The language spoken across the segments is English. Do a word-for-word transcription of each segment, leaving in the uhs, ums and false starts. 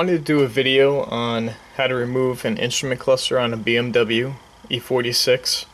wanted to do a video on how to remove an instrument cluster on a B M W E forty-six.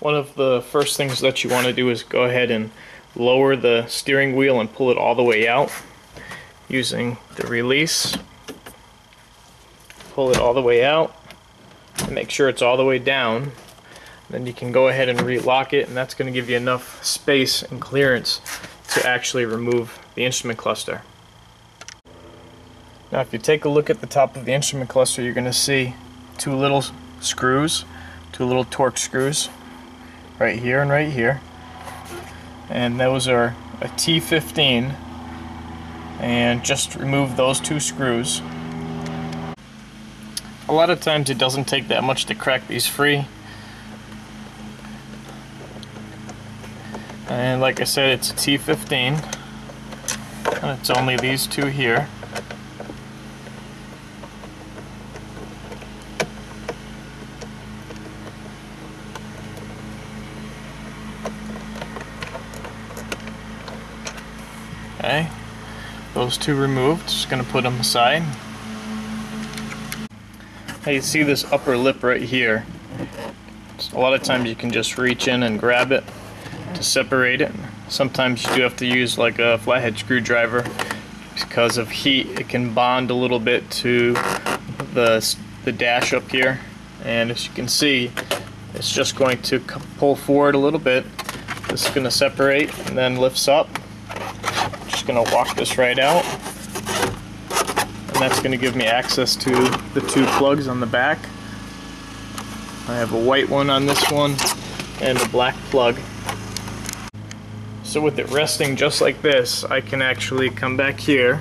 One of the first things that you want to do is go ahead and lower the steering wheel and pull it all the way out using the release. Pull it all the way out and make sure it's all the way down. Then you can go ahead and relock it, and that's going to give you enough space and clearance to actually remove the instrument cluster. Now if you take a look at the top of the instrument cluster, you're going to see two little screws, two little Torx screws right here and right here, and those are a T fifteen, and just remove those two screws. A lot of times it doesn't take that much to crack these free. And like I said, it's a T fifteen, and it's only these two here. Okay, those two removed, just going to put them aside. Now you see this upper lip right here. So a lot of times you can just reach in and grab it to separate it. Sometimes you do have to use like a flathead screwdriver because of heat. It can bond a little bit to the, the dash up here, and as you can see, it's just going to pull forward a little bit. This is going to separate and then lifts up. I'm just going to walk this right out, and that's going to give me access to the two plugs on the back. I have a white one on this one and a black plug. So with it resting just like this, I can actually come back here,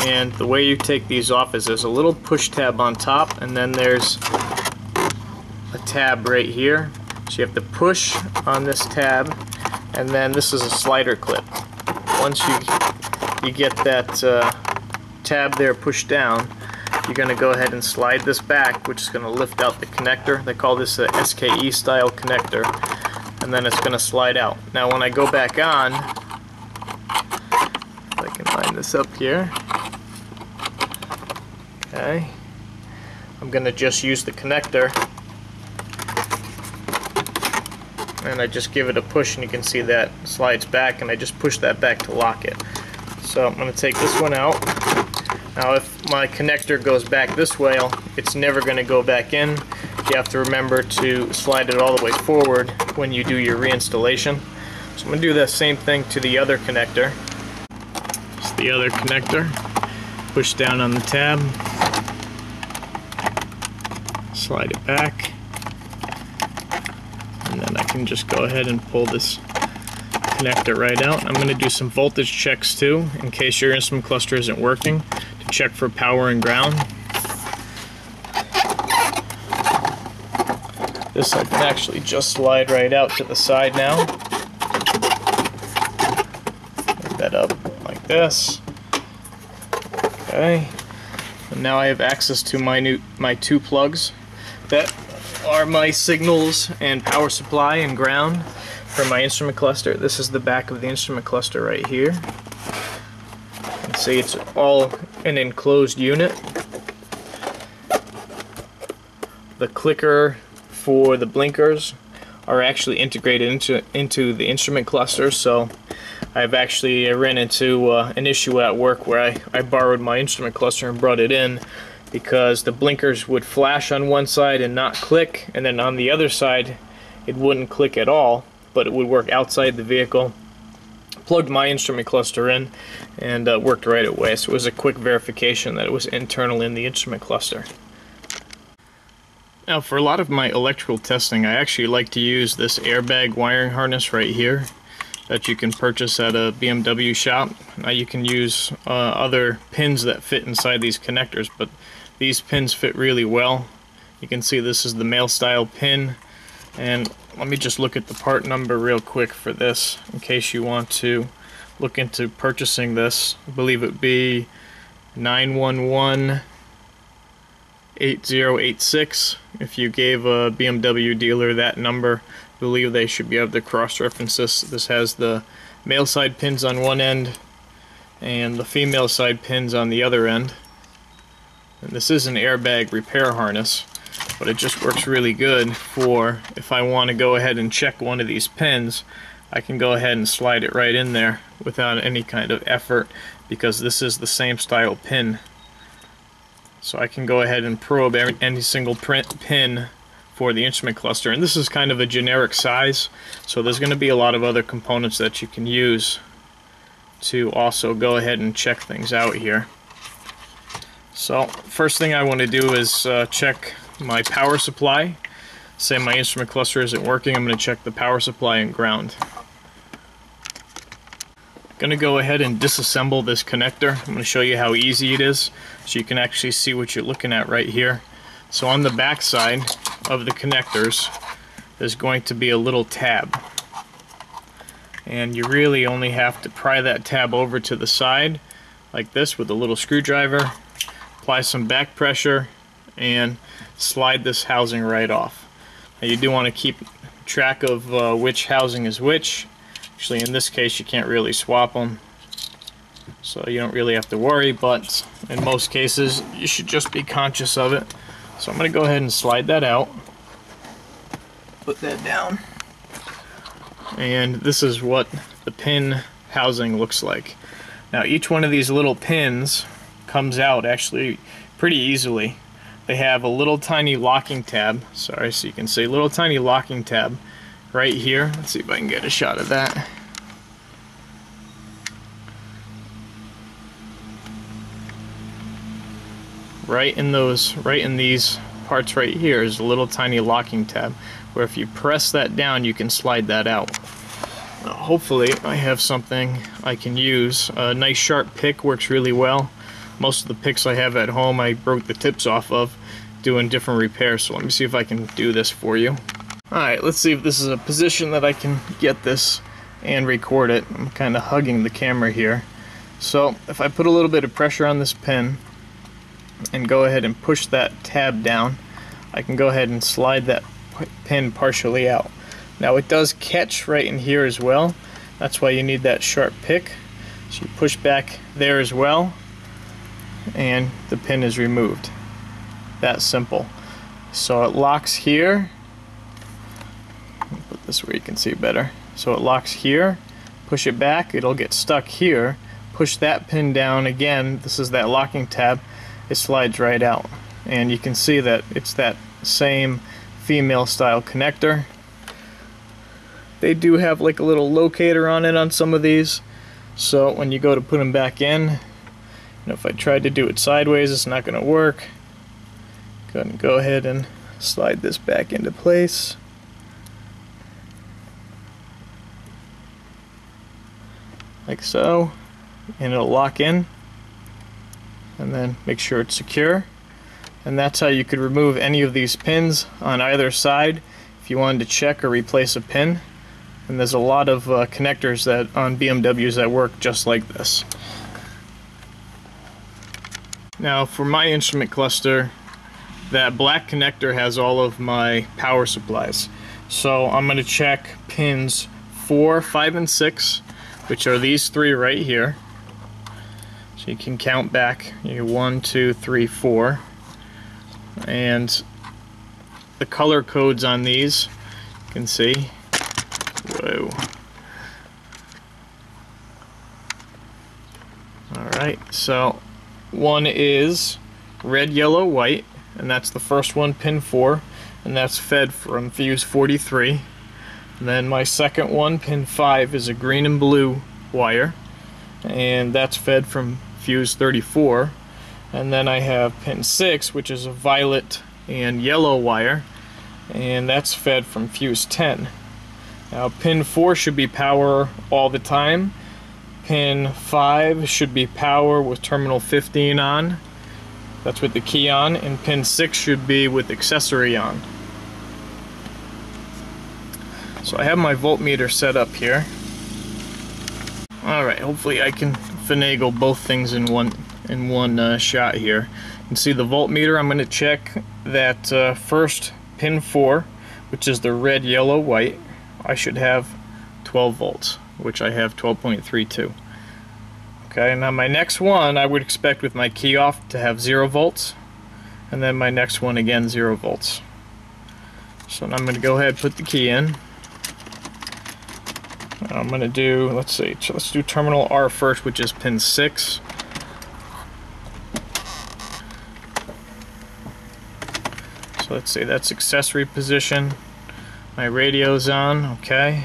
and the way you take these off is there's a little push tab on top, and then there's a tab right here. So you have to push on this tab, and then this is a slider clip. Once you, you get that uh, tab there pushed down, you're going to go ahead and slide this back, which is going to lift out the connector. They call this the S K E-style connector. And then it's going to slide out. Now when I go back on, if I can line this up here, okay, I'm going to just use the connector, and I just give it a push, and you can see that slides back, and I just push that back to lock it. So I'm going to take this one out. Now if my connector goes back this way, it's never going to go back in. You have to remember to slide it all the way forward when you do your reinstallation. So I'm going to do the same thing to the other connector. It's the other connector. Push down on the tab. Slide it back. And then I can just go ahead and pull this connector right out. I'm going to do some voltage checks too, in case your instrument cluster isn't working, to check for power and ground. This I can actually just slide right out to the side now. Lift that up like this. Okay. And now I have access to my new my two plugs that are my signals and power supply and ground for my instrument cluster. This is the back of the instrument cluster right here. You can see it's all an enclosed unit. The clicker for the blinkers are actually integrated into into the instrument cluster. So I've actually ran into uh, an issue at work where I, I borrowed my instrument cluster and brought it in, because the blinkers would flash on one side and not click, and then on the other side it wouldn't click at all, but it would work outside the vehicle. Plugged my instrument cluster in and uh, worked right away. So it was a quick verification that it was internal in the instrument cluster. Now for a lot of my electrical testing, I actually like to use this airbag wiring harness right here that you can purchase at a B M W shop. Now you can use uh, other pins that fit inside these connectors, but these pins fit really well. You can see this is the male style pin, and let me just look at the part number real quick for this in case you want to look into purchasing this. I believe it would be nine one one eight zero eight six. If you gave a B M W dealer that number, I believe they should be able to cross reference this. This has the male side pins on one end and the female side pins on the other end. And this is an airbag repair harness, but it just works really good for if I want to go ahead and check one of these pins, I can go ahead and slide it right in there without any kind of effort, because this is the same style pin. So I can go ahead and probe every, any single print pin for the instrument cluster, and this is kind of a generic size, so there's going to be a lot of other components that you can use to also go ahead and check things out here. So first thing I want to do is uh, check my power supply. Say my instrument cluster isn't working, I'm going to check the power supply and ground. I'm going to go ahead and disassemble this connector. I'm going to show you how easy it is, so you can actually see what you're looking at right here. So on the back side of the connectors there's going to be a little tab, and you really only have to pry that tab over to the side like this with a little screwdriver, apply some back pressure, and slide this housing right off. Now you do want to keep track of uh, which housing is which. Actually in this case you can't really swap them, so you don't really have to worry, but in most cases you should just be conscious of it. So I'm going to go ahead and slide that out, put that down, and this is what the pin housing looks like. Now each one of these little pins comes out actually pretty easily. They have a little tiny locking tab, sorry, so you can see little tiny locking tab right here. Let's see if I can get a shot of that. Right in those, right in these parts right here is a little tiny locking tab, where if you press that down you can slide that out. Now, hopefully I have something I can use. A nice sharp pick works really well. Most of the picks I have at home I broke the tips off of doing different repairs, so let me see if I can do this for you. Alright, let's see if this is a position that I can get this and record it. I'm kinda hugging the camera here. So if I put a little bit of pressure on this pin and go ahead and push that tab down, I can go ahead and slide that pin partially out. Now it does catch right in here as well, that's why you need that sharp pick. So you push back there as well and the pin is removed. That simple. So it locks here, put this where you can see better. So it locks here, push it back, it'll get stuck here, push that pin down again, this is that locking tab, it slides right out, and you can see that it's that same female style connector. They do have like a little locator on it on some of these, so when you go to put them back in, you know, if I tried to do it sideways it's not going to work. Go ahead and go ahead and slide this back into place. Like so, and it'll lock in. And then make sure it's secure, and that's how you could remove any of these pins on either side if you wanted to check or replace a pin. And there's a lot of uh, connectors that on B M Ws that work just like this. Now for my instrument cluster, that black connector has all of my power supplies, so I'm going to check pins four, five, and six, which are these three right here. You can count back, you one, two, three, four, and the color codes on these you can see. Whoa! All right, so one is red, yellow, white, and that's the first one, pin four, and that's fed from fuse forty-three. And then my second one, pin five, is a green and blue wire, and that's fed from fuse thirty-four. And then I have pin six, which is a violet and yellow wire, and that's fed from fuse ten. Now pin four should be power all the time, pin five should be power with terminal fifteen on, that's with the key on, and pin six should be with accessory on. So I have my voltmeter set up here. Alright, hopefully I can finagle both things in one in one uh, shot here. You can see the voltmeter. I'm going to check that uh, first pin four, which is the red, yellow, white. I should have twelve volts, which I have twelve point three two. Okay, now my next one I would expect with my key off to have zero volts, and then my next one again zero volts. So I'm going to go ahead and put the key in. I'm going to do, let's see, let's do terminal R first, which is pin six. So let's see, that's accessory position. My radio's on, okay.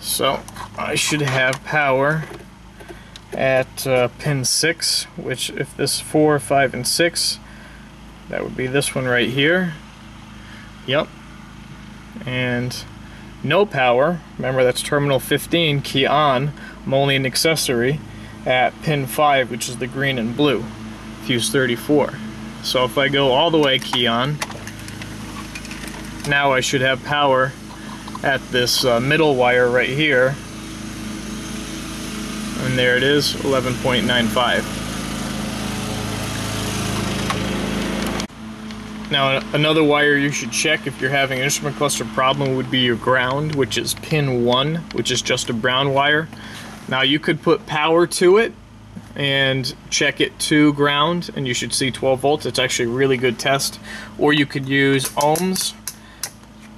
So I should have power at uh, pin six, which if this four, five, and six, that would be this one right here. Yep. And no power, remember that's terminal fifteen, key on, I'm only an accessory, at pin five, which is the green and blue, fuse thirty-four. So if I go all the way key on, now I should have power at this uh, middle wire right here, and there it is, eleven point nine five. Now another wire you should check if you're having an instrument cluster problem would be your ground, which is pin one, which is just a brown wire. Now you could put power to it and check it to ground, and you should see twelve volts. It's actually a really good test. Or you could use ohms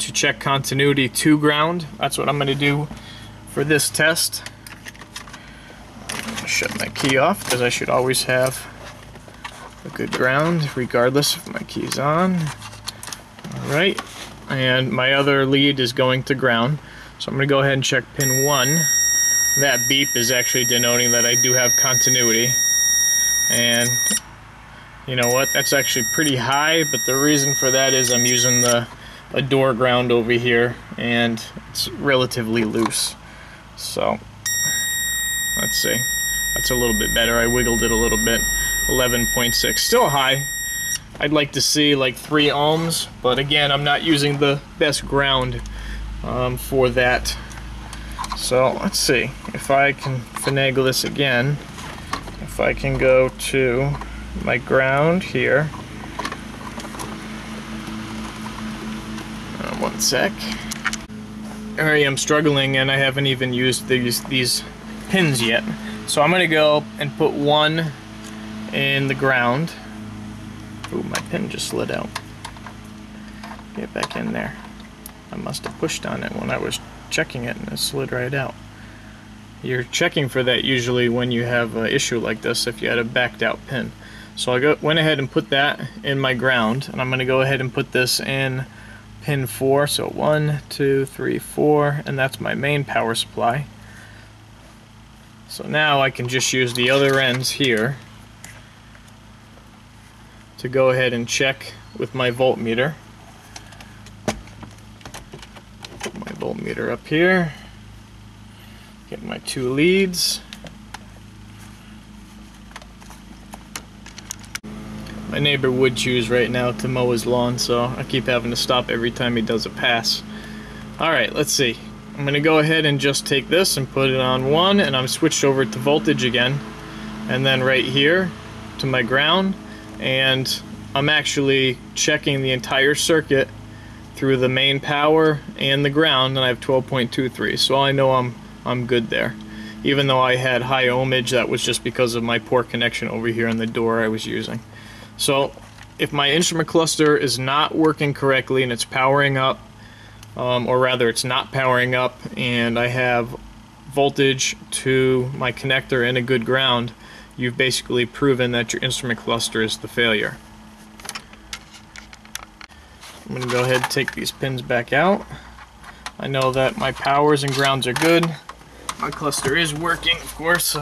to check continuity to ground. That's what I'm going to do for this test. Shut my key off because I should always have a good ground regardless if my key's on. Alright, and my other lead is going to ground, so I'm going to go ahead and check pin one. That beep is actually denoting that I do have continuity, and you know what, that's actually pretty high, but the reason for that is I'm using the a door ground over here and it's relatively loose. So let's see, that's a little bit better. I wiggled it a little bit. Eleven point six, still high. I'd like to see like three ohms, but again I'm not using the best ground um, for that. So let's see if I can finagle this again. If I can go to my ground here, uh, one sec. Alright, I'm struggling and I haven't even used these, these pins yet, so I'm gonna go and put one in the ground. Ooh, my pin just slid out. Get back in there. I must have pushed on it when I was checking it and it slid right out. You're checking for that usually when you have an issue like this, if you had a backed out pin. So I go, went ahead and put that in my ground, and I'm going to go ahead and put this in pin four. So one, two, three, four, and that's my main power supply. So now I can just use the other ends here to go ahead and check with my voltmeter. Put my voltmeter up here, get my two leads. My neighbor would choose right now to mow his lawn, so I keep having to stop every time he does a pass. Alright, let's see. I'm gonna go ahead and just take this and put it on one, and I'm switched over to voltage again, and then right here to my ground, and I'm actually checking the entire circuit through the main power and the ground, and I have twelve point two three, so I know I'm I'm good there. Even though I had high ohmage, that was just because of my poor connection over here in the door I was using. So if my instrument cluster is not working correctly and it's powering up, um, or rather it's not powering up, and I have voltage to my connector and a good ground, you've basically proven that your instrument cluster is the failure. I'm going to go ahead and take these pins back out. I know that my powers and grounds are good. My cluster is working, of course,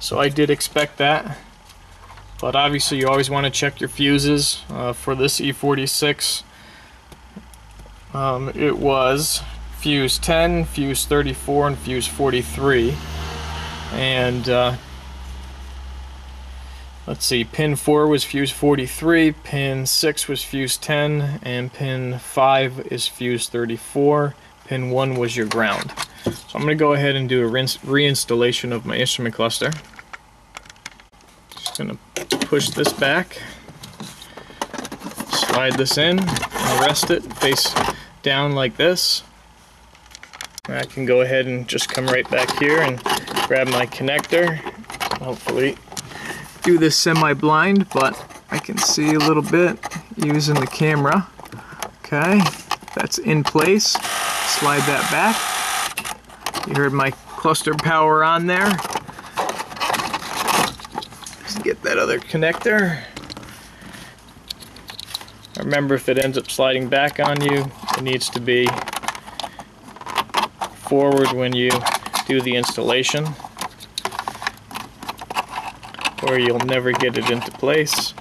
so I did expect that. But obviously you always want to check your fuses. Uh, for this E forty-six, um, it was fuse ten, fuse thirty-four, and fuse forty-three. And uh, let's see, pin four was fuse forty-three, pin six was fuse ten, and pin five is fuse thirty-four. Pin one was your ground. So I'm going to go ahead and do a reinstallation of my instrument cluster. Just going to push this back, slide this in, and rest it face down like this. I can go ahead and just come right back here and grab my connector hopefully do this semi-blind, but I can see a little bit using the camera. Okay, that's in place. Slide that back. You heard my cluster power on there. Just get that other connector. Remember, if it ends up sliding back on you, it needs to be forward when you do the installation, or you'll never get it into place.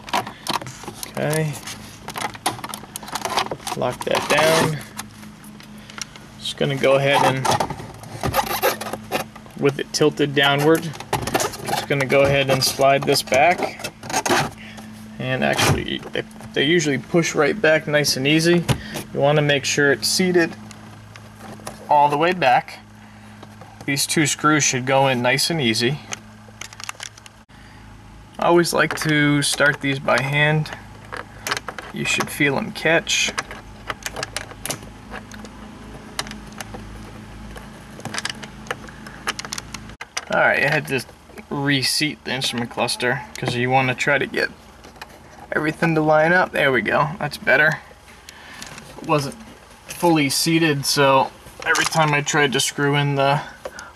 Okay. Lock that down. Just gonna go ahead and, with it tilted downward, just gonna go ahead and slide this back. And actually, they, they usually push right back nice and easy. You wanna make sure it's seated all the way back. These two screws should go in nice and easy. I always like to start these by hand. You should feel them catch. Alright, I had to reseat the instrument cluster because you want to try to get everything to line up. There we go, that's better. It wasn't fully seated, so every time I tried to screw in the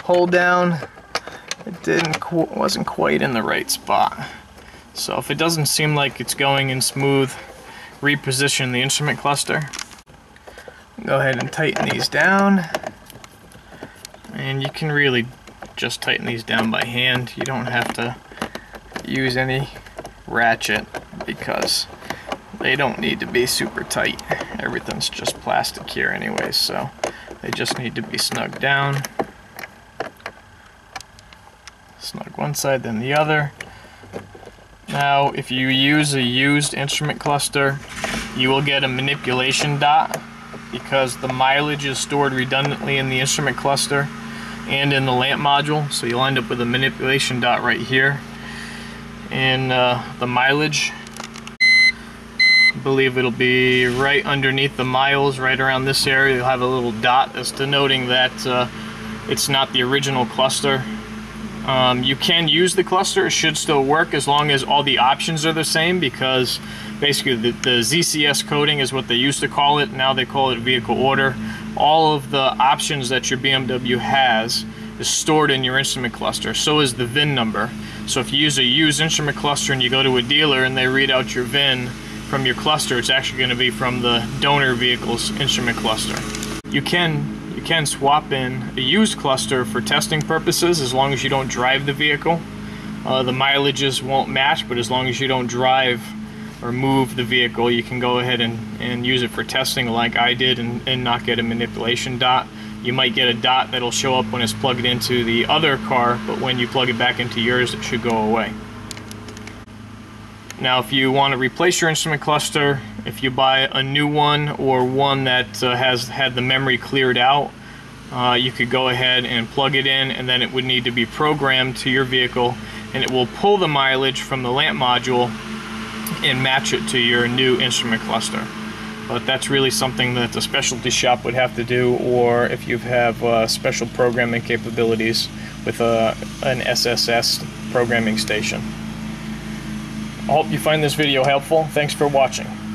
hole down, it didn't qu wasn't quite in the right spot. So if it doesn't seem like it's going in smooth, reposition the instrument cluster. Go ahead and tighten these down. And you can really just tighten these down by hand. You don't have to use any ratchet because they don't need to be super tight. Everything's just plastic here anyway, so they just need to be snug down. Snug one side, then the other. Now, if you use a used instrument cluster, you will get a manipulation dot because the mileage is stored redundantly in the instrument cluster and in the lamp module, so you'll end up with a manipulation dot right here in uh, the mileage. I believe it'll be right underneath the miles, right around this area. You'll have a little dot that's denoting that uh, it's not the original cluster. Um, you can use the cluster, it should still work as long as all the options are the same, because basically the, the Z C S coding is what they used to call it, now they call it vehicle order. All of the options that your B M W has is stored in your instrument cluster, so is the V I N number. So if you use a used instrument cluster and you go to a dealer and they read out your V I N from your cluster, it's actually going to be from the donor vehicle's instrument cluster. You can You can swap in a used cluster for testing purposes as long as you don't drive the vehicle. Uh, the mileages won't match, but as long as you don't drive or move the vehicle, you can go ahead and, and use it for testing like I did and, and not get a manipulation dot. You might get a dot that'll show up when it's plugged into the other car, but when you plug it back into yours, it should go away. Now, if you want to replace your instrument cluster, if you buy a new one or one that uh, has had the memory cleared out, uh, you could go ahead and plug it in, and then it would need to be programmed to your vehicle, and it will pull the mileage from the lamp module and match it to your new instrument cluster. But that's really something that the specialty shop would have to do, or if you have uh, special programming capabilities with uh, an S S S programming station. I hope you find this video helpful. Thanks for watching.